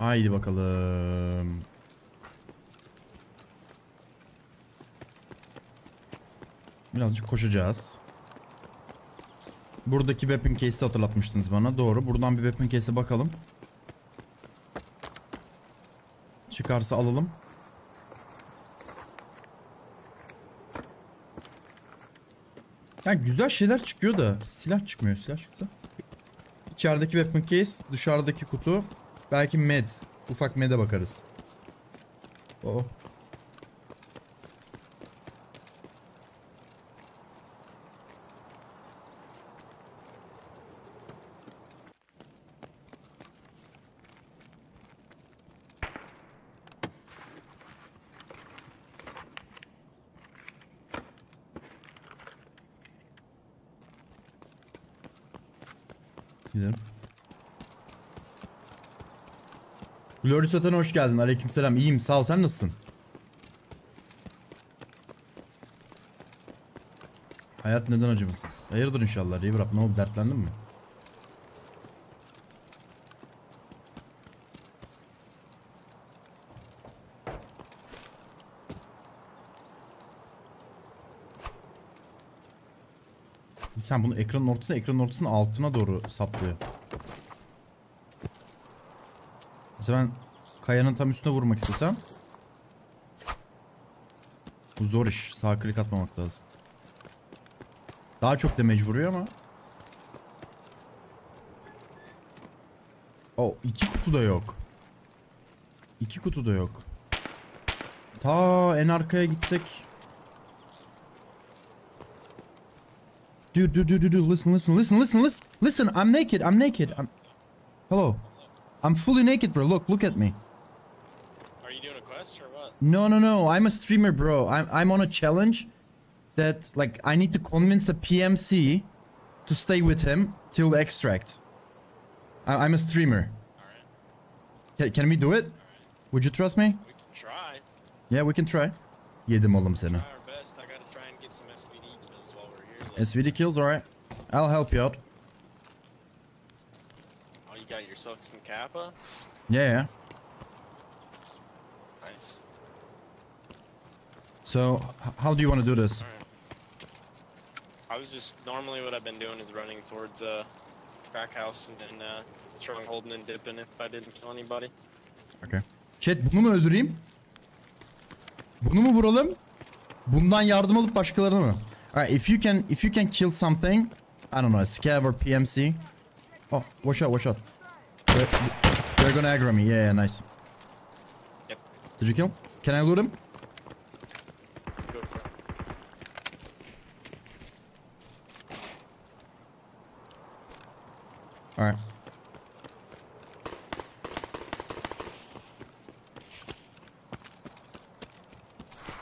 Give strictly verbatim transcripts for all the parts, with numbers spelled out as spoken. Haydi bakalım. Birazcık koşacağız. Buradaki weapon case'i hatırlatmıştınız bana. Doğru. Buradan bir weapon case'e bakalım. Çıkarsa alalım. Yani güzel şeyler çıkıyor da silah çıkmıyor. Silah çıktı. İçerideki weapon case, dışarıdaki kutu. Belki med. Ufak med'e bakarız. Oh. Glory Satan'a hoş geldin. Aleykümselam. İyiyim. Sağ ol. Sen nasılsın? Hayat neden acımasız? Hayırdır inşallah. Rebrap, ne oldu? Dertlendin mi? Sen bunu ekranın ortasına, ekranın ortasının altına doğru saplıyor. Mesela ben kayanın tam üstüne vurmak istesem. Bu zor iş. Sağ klik atmamak lazım. Daha çok damage vuruyor ama. O, iki kutu da yok. İki kutu da yok. Ta en arkaya gitsek. Dude, dude, dude, dude, listen, listen, listen, listen, listen, listen, I'm naked, I'm naked, I'm... Hello. I'm fully naked, bro, look, look at me. Are you doing a quest or what? No, no, no, I'm a streamer, bro. I'm, I'm on a challenge that, like, I need to convince a P M C to stay with him till the extract. I, I'm a streamer. Alright. Can, can we do it? Right. Would you trust me? We can try. Yeah, we can try. Yedim oğlum seni. S V D kills, alright. I'll help you out. Oh, you got yourself some Kappa? Yeah. Nice. So, how do you want to do this? Right. I was just, normally what I've been doing is running towards uh, crack house and then uh, throwing, holding and dipping if I didn't kill anybody. Okay. Chat, bunu mu öldüreyim? Bunu mu vuralım? Bundan yardım alıp başkalarına mı? Alright, if you can, if you can kill something, I don't know, a scav or P M C. Oh, watch out, watch out. They're, they're gonna aggro me. Yeah, yeah, nice. Yep. Did you kill? Can I loot him? Go for it. Alright.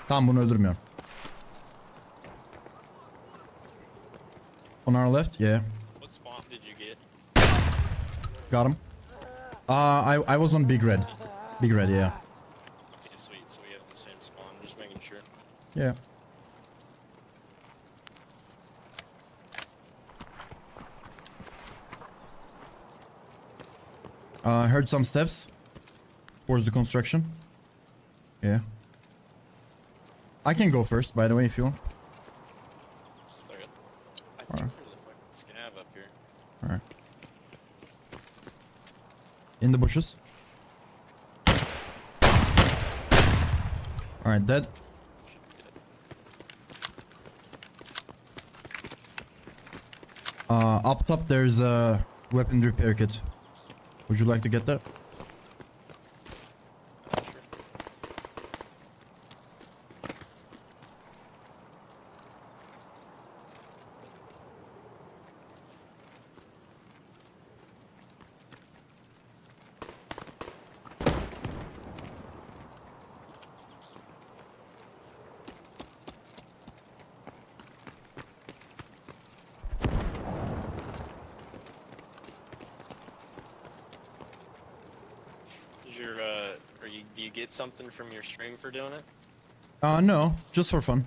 Tamam, bunu öldürmüyorum. On our left, yeah. What spawn did you get? Got him. Uh, I I was on big red, big red, yeah. Okay, sweet. So we have the same spawn. I'm just making sure. Yeah. I uh, heard some steps towards the construction. Yeah. I can go first, by the way, if you want. In the bushes. Alright, dead. Uh, up top there's a weapon repair kit. Would you like to get that? Something from your stream for doing it? Uh, no, just for fun.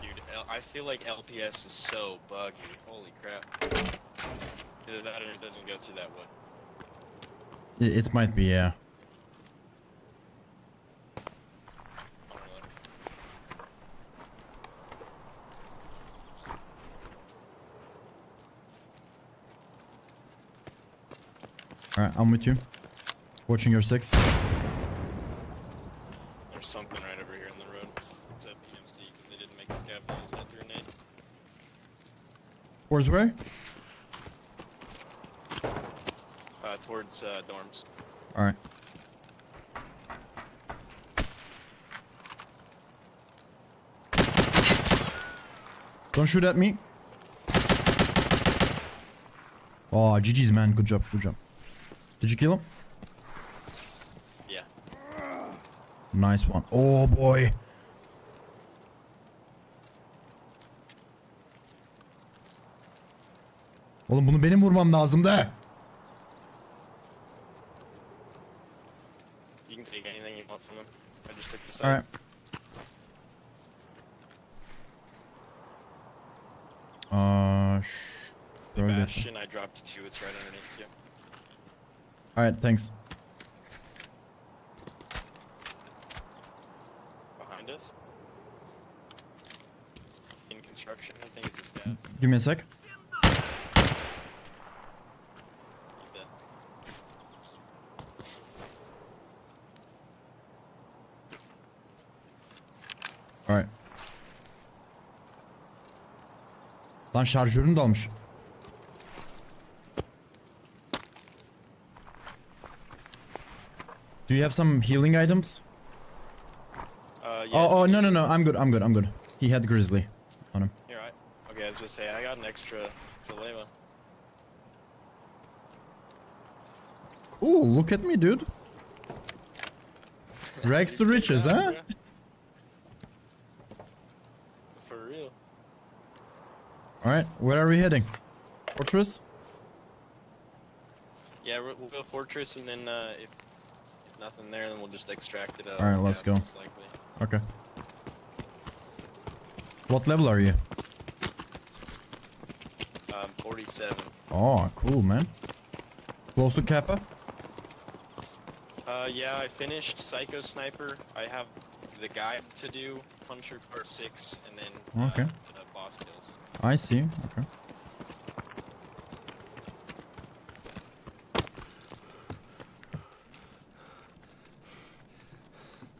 Dude, I feel like L P S is so buggy. Holy crap. Either that or it doesn't go through that wood. It, it might be, yeah. Alright, I'm with you. Watching your six. There's something right over here in the road. It's at P M C. They didn't make a SCAV. They just went through an eight. Where's where? Uh, towards uh, dorms. Alright. Don't shoot at me. Oh, G G's man. Good job, good job. Did you kill him? Yeah. Nice one. Oh boy. Oğlum bunu benim vurmam lazım da. You can take anything you want from him. I just took this out. Alright. Uh, Bastion, I dropped two. It's right underneath you. Alright, thanks. Behind us? In construction, I think it's a stab. Give me a sec. He's dead. Alright. Lan şarjörünü de almış. Do you have some healing items? Uh, yeah. Oh, oh no, no, no! I'm good. I'm good. I'm good. He had Grizzly on him. You're right. Okay, I was just saying I got an extra Zalema. Ooh, look at me, dude! Rags to riches, yeah, huh? Yeah. For real. All right, where are we heading? Fortress? Yeah, we'll go Fortress, and then uh, if. Nothing there, then we'll just extract it out. Alright, let's go. Okay. What level are you? Um, forty-seven. Oh, cool, man. Close to Kappa? Uh, yeah, I finished Psycho Sniper. I have the guide to do, Punisher Part six, and then uh, okay. the boss kills. I see, okay.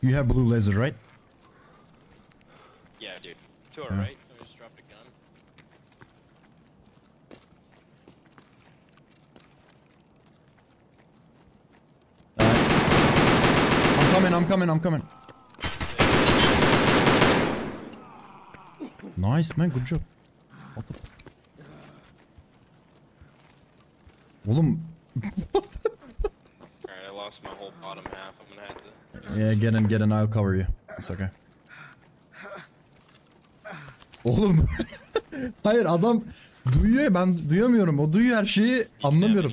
You have blue laser, right? Yeah, dude. To our yeah. right, somebody just dropped a gun. Uh, I'm coming, I'm coming, I'm coming. Nice, man. Good job. What the... Oğlum. Alright, I lost my whole bottom half. I'm gonna have to... Yeah, get in, get in, I'll cover you. It's okay. Oğlum. Hayır, adam duyuyor, ben duyamıyorum. O duyuyor her şeyi, anlamıyorum.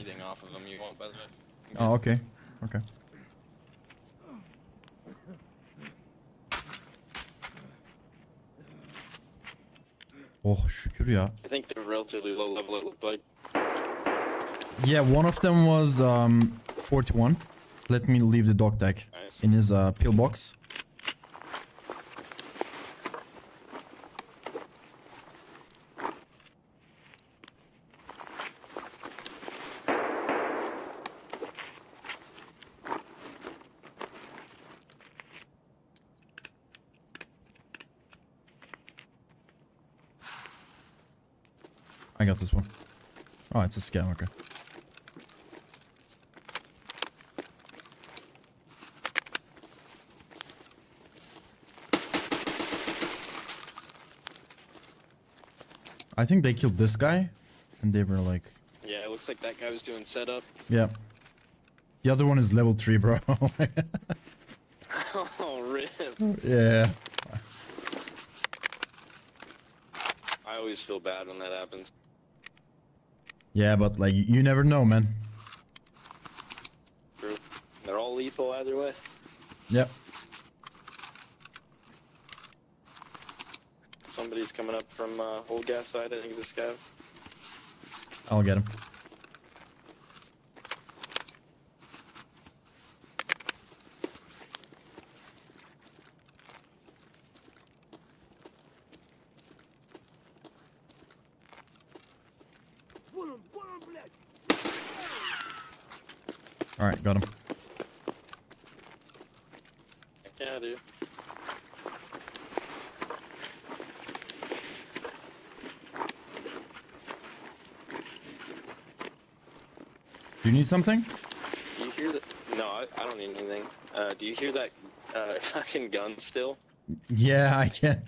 Ah, okay. Okay. Oh, şükür ya. I think they're relatively low level it looked like. Yeah, one of them was um forty-one. Let me leave the dog tag nice. in his uh, pill box. I got this one. Oh, it's a scam, okay. I think they killed this guy, and they were like... Yeah, it looks like that guy was doing setup. Yeah. The other one is level three, bro. Oh, rip. Yeah. I always feel bad when that happens. Yeah, but like, you never know, man. True. They're all lethal either way. Yep. Somebody's coming up from uh, old gas side. I think it's a scav. I'll get him. All right, got him. Yeah, dude. Do you need something? Do you hear that? No, I, I don't need anything. Uh, do you hear that uh, fucking gun still? Yeah, I can.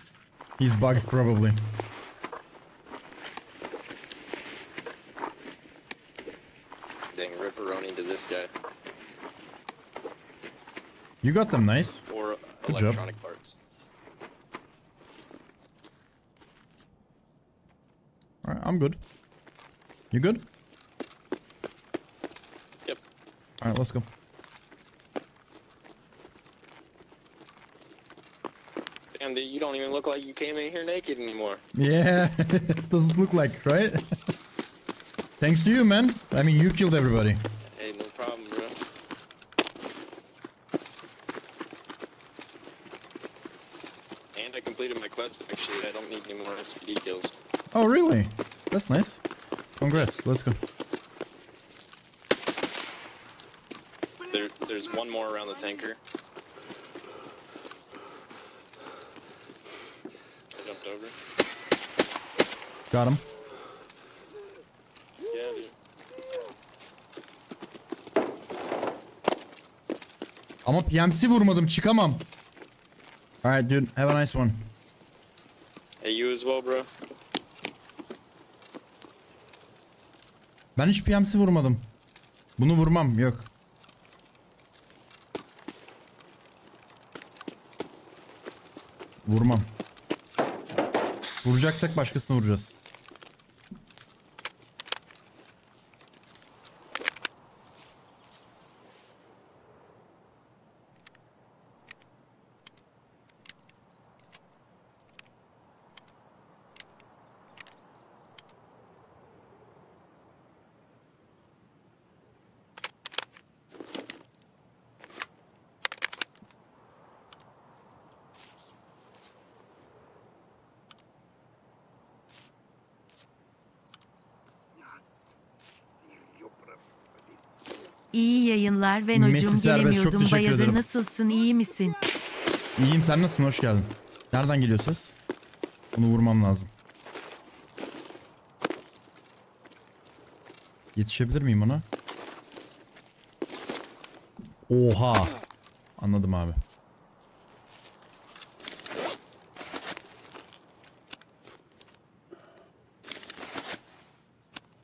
He's bugged probably. Dang, ripperoni to this guy. You got them nice. Or Good electronic job. Parts. Alright, I'm good. You good? Yep. Alright, let's go. Damn, dude, you don't even look like you came in here naked anymore. Yeah, it doesn't look like, right? Thanks to you, man. I mean, you killed everybody. Hey, no problem, bro. And I completed my quest, actually. I don't need any more S V D kills. Oh, really? That's nice. Congrats. Let's go. There, there's one more around the tanker. I jumped over. Got him. Yeah, dude. Ama P M C vurmadım. Çıkamam. All right, dude. Have a nice one. Hey, you as well, bro. Ben hiç P M C vurmadım. Bunu vurmam. Yok. Vurmam. Vuracaksak başkasını vuracağız. İyi yayınlar Venocuğum, gelemiyordum bayağıdır, nasılsın, iyi misin? İyiyim, sen nasılsın, hoş geldin. Nereden geliyor ses? Bunu vurmam lazım. Yetişebilir miyim ona? Oha! Anladım abi.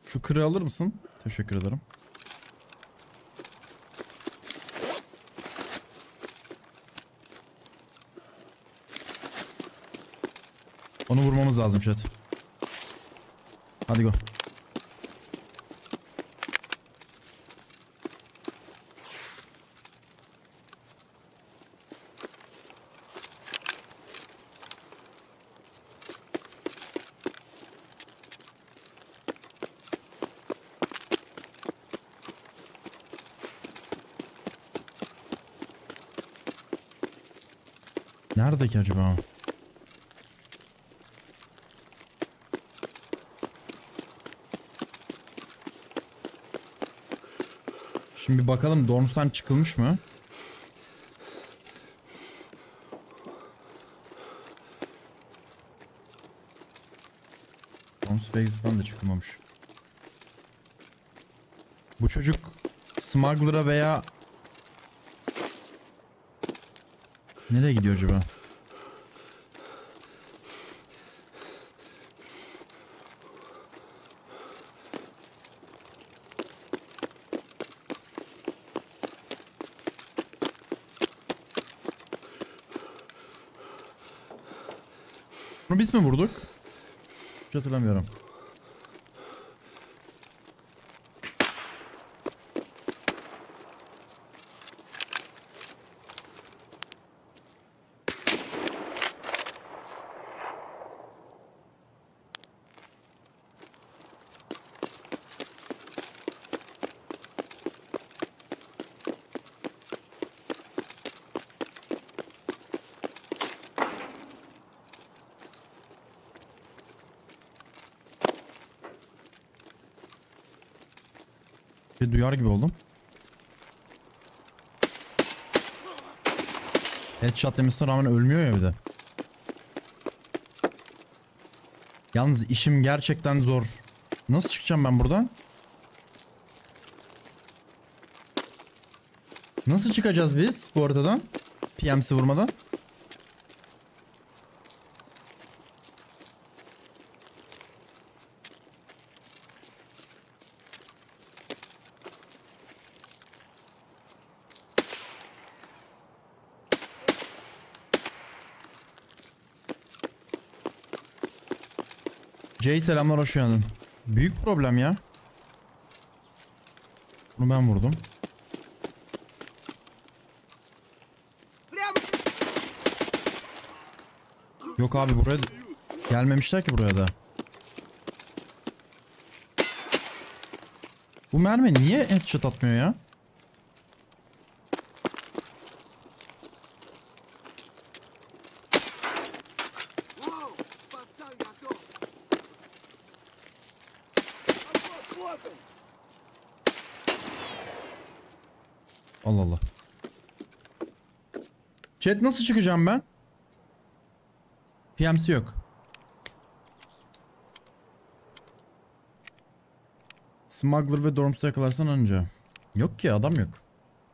Şu kırı alır mısın? Teşekkür ederim. Onu vurmamız lazım chat. Hadi go. Nerede ki acaba? Şimdi bir bakalım, Dorms'tan çıkılmış mı? Dorms Phase'dan da çıkılmamış. Bu çocuk Smuggler'a veya... Nereye gidiyor acaba? Biz mi vurduk? Hiç hatırlamıyorum. Bir duyar gibi oldum. Headshot demesine rağmen ölmüyor ya bir de. Yalnız işim gerçekten zor. Nasıl çıkacağım ben buradan? Nasıl çıkacağız biz bu ortadan? P M C vurmadan. Jay selamlar, hoş geldin. Büyük problem ya. Bunu ben vurdum. Yok abi, buraya gelmemişler ki, buraya da. Bu mermi niye headshot atmıyor ya? Allah Allah. Chat nasıl çıkacağım ben? P M C yok. Smuggler ve Dorms'ta yakalarsan önce. Yok ki, adam yok.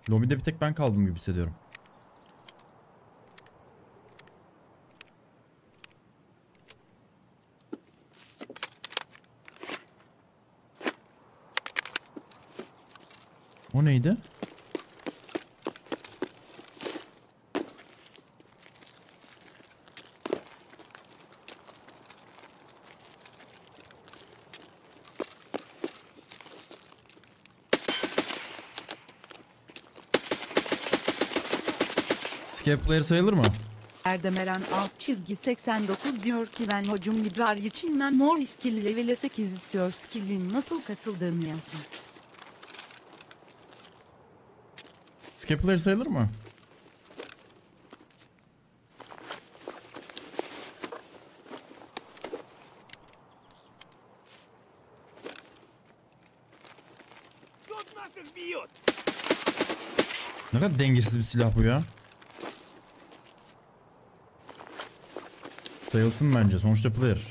Lobide bir tek ben kaldım gibi hissediyorum. O neydi? S C A V player sayılır mı? Erdemeren alt çizgi seksen dokuz diyor ki ben hocum idrar için ben mor skill level sekiz istiyor, skillin nasıl kasıldığını yazsın. S C A V player sayılır mı? Ne kadar dengesiz bir silah bu ya. Sayılsın bence, sonuçta player.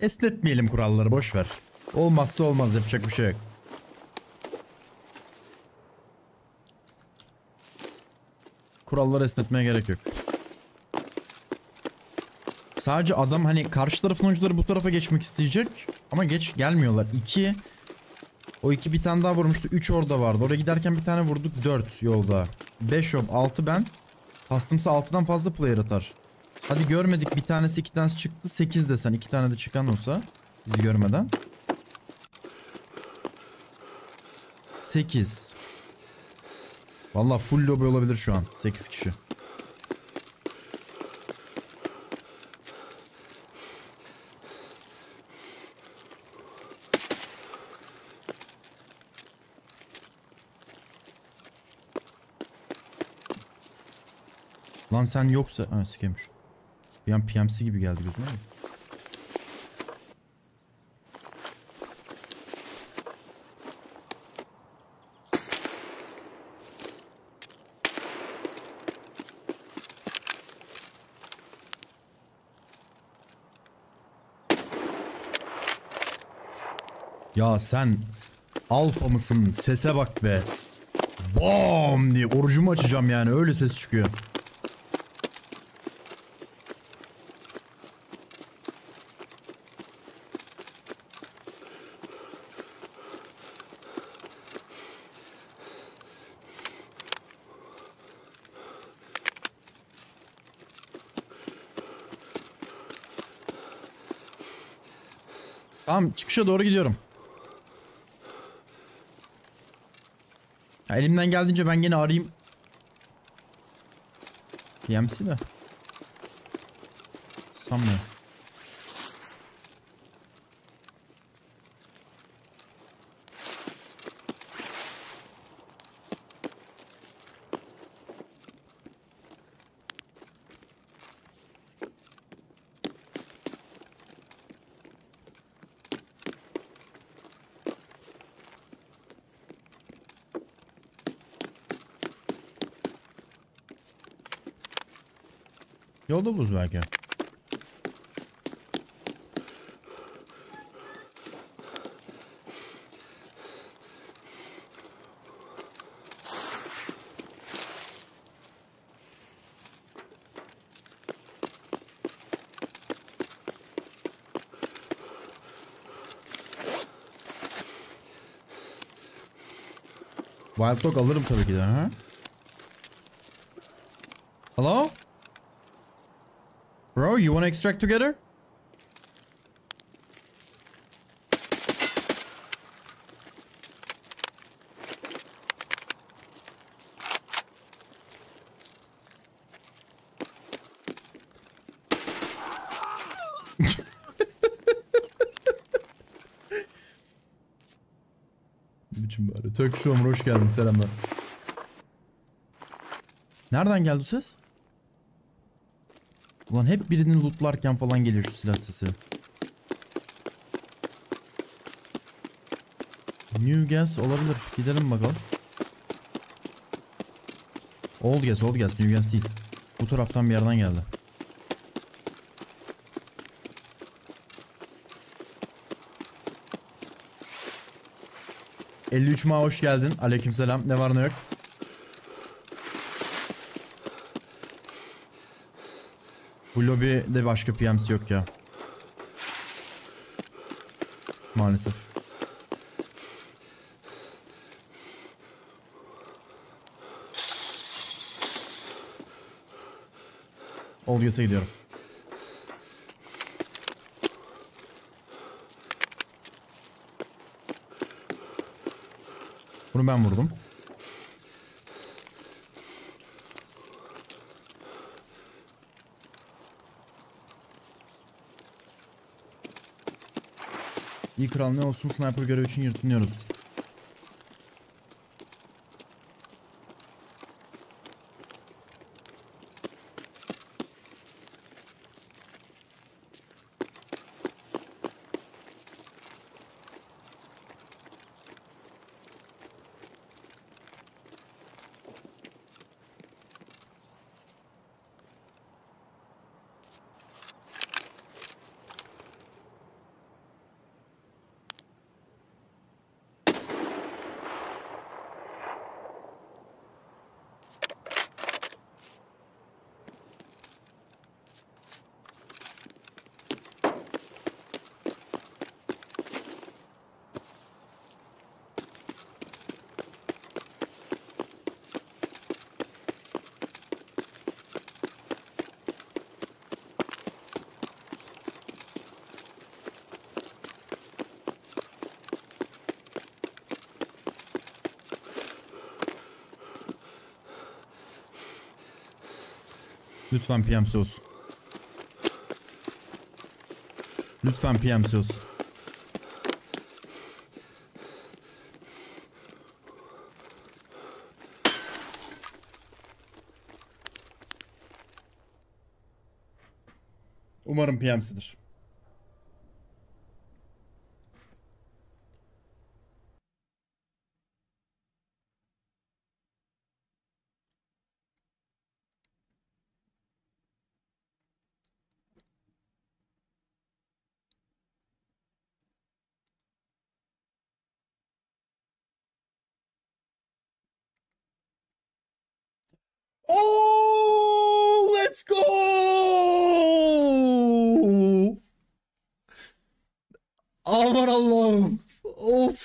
Esnetmeyelim kuralları, boş ver. Olmazsa olmaz, yapacak bir şey yok. Kuralları esnetmeye gerek yok. Sadece adam hani karşı tarafın oyuncuları bu tarafa geçmek isteyecek ama geç gelmiyorlar. iki O iki bir tane daha vurmuştu. üç orada vardı. Oraya giderken bir tane vurduk. dört yolda. beş hop, altı ben. Kastımsa altıdan fazla player atar. Hadi görmedik, bir tanesi iki tanesi çıktı, sekiz desen, iki tane de çıkan olsa bizi görmeden sekiz. Valla full lobi olabilir şu an, sekiz kişi. Lan sen yoksa... Ha, sikeymiş. Bir an P M C gibi geldi gözüme. Ya sen alfa mısın? Sese bak be. Bom diye orucumu açacağım yani, öyle ses çıkıyor. Tamam, çıkışa doğru gidiyorum. Ya, elimden geldiğince ben gene arayayım. P M C de. Sanmıyorum. Yolda buluruz belki. Wild dog alırım tabii ki de. Ha? Hello? Bro, you wanna extract together? Töküşü Omur, hoş geldin, selamlar. Nereden geldi bu ses? Ulan hep birini lootlarken falan geliyor şu silah sesi. New gas olabilir, gidelim bakalım. Old gas, old gas, new gas değil. Bu taraftan bir yerden geldi. elli üç ma hoş geldin. Aleykümselam. Ne var ne yok. Bu lobide başka P M C yok ya. Maalesef. Olgus'a gidiyorum. Bunu ben vurdum. İyi kral ne olsun, sniper görevi için yırtınıyoruz. Lütfen P M C olsun. Lütfen P M C olsun. Umarım P M C'dir.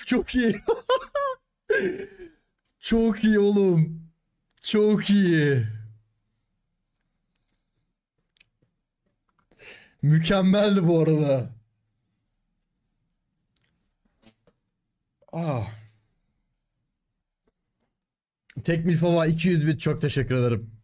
Çok iyi. Çok iyi oğlum. Çok iyi. Mükemmeldi bu arada. Ah. Tekmilfava iki yüz bit çok teşekkür ederim.